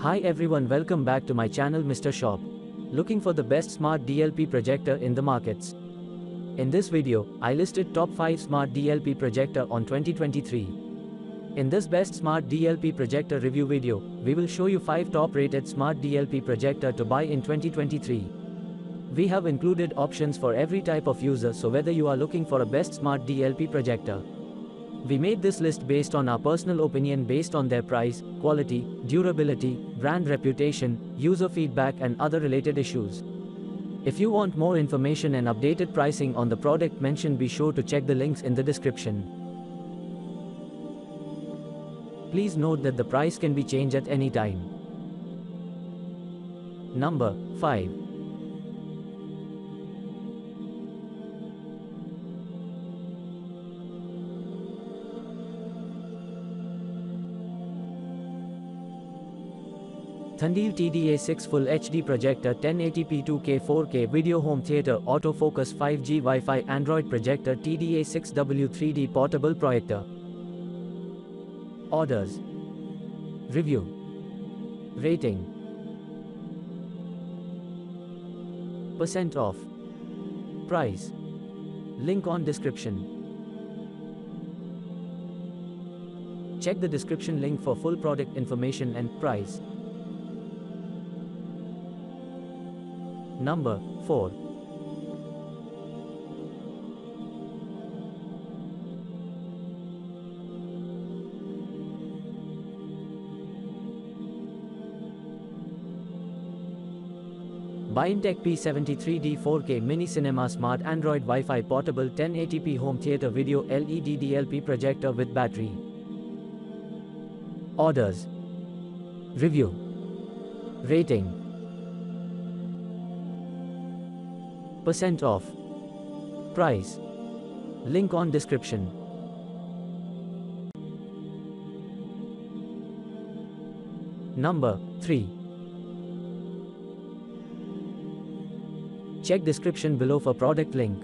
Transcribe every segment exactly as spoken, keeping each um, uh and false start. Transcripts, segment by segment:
Hi everyone, welcome back to my channel Mister Shop. Looking for the best smart D L P projector in the markets? In this video, I listed top five smart D L P projector on twenty twenty-three. In this best smart D L P projector review video, we will show you five top rated smart D L P projector to buy in twenty twenty-three. We have included options for every type of user, so whether you are looking for a best smart D L P projector. We made this list based on our personal opinion based on their price, quality, durability, brand reputation, user feedback and other related issues. If you want more information and updated pricing on the product mentioned, be sure to check the links in the description. Please note that the price can be changed at any time. Number five. ThundeaL T D A six Full H D Projector ten eighty p two K four K Video Home Theater Autofocus five G Wi-Fi Android Projector T D A six W three D Portable Projector. Orders. Review. Rating. Percent off. Price. Link on description. Check the description link for full product information and price. Number four. BYINTEK P seventy-three D four K Mini Cinema Smart Android Wi-Fi Portable ten eighty p Home Theater Video L E D D L P Projector with Battery. Orders. Review. Rating. Percent off. Price. Link on description. Number three. Check description below for product link.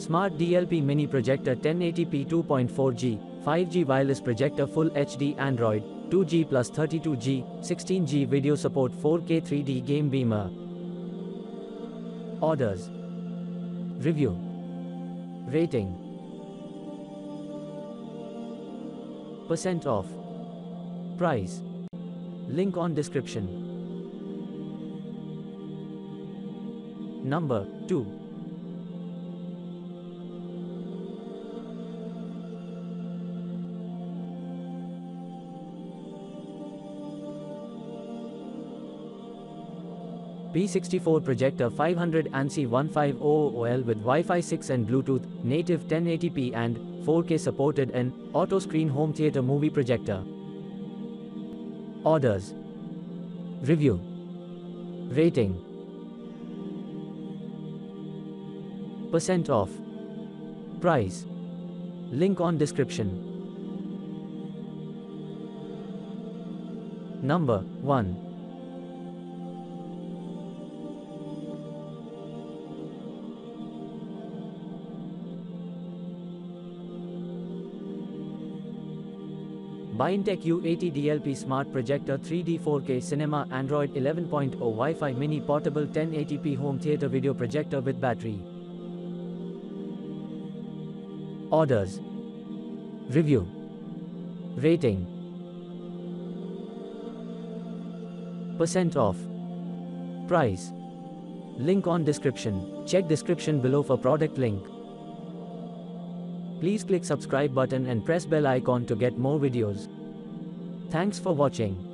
Smart D L P Mini Projector ten eighty p two point four G, five G Wireless Projector Full H D Android, two G plus thirty-two G, sixteen G Video Support four K three D Game Beamer. Orders. Review. Rating. Percent off. Price. Link on description. Number two. P sixty-four Projector five hundred ANSI fifteen hundred O L with Wi-Fi six and Bluetooth, native ten eighty p and four K supported and auto screen home theater movie projector. Orders. Review. Rating. Percent off. Price. Link on description. Number one. BYINTEK U eighty D L P Smart Projector three D four K Cinema Android eleven point zero Wi-Fi Mini Portable ten eighty p Home Theater Video Projector with Battery. Orders. Review. Rating. Percent off. Price. Link on description. Check description below for product link. Please click subscribe button and press bell icon to get more videos. Thanks for watching.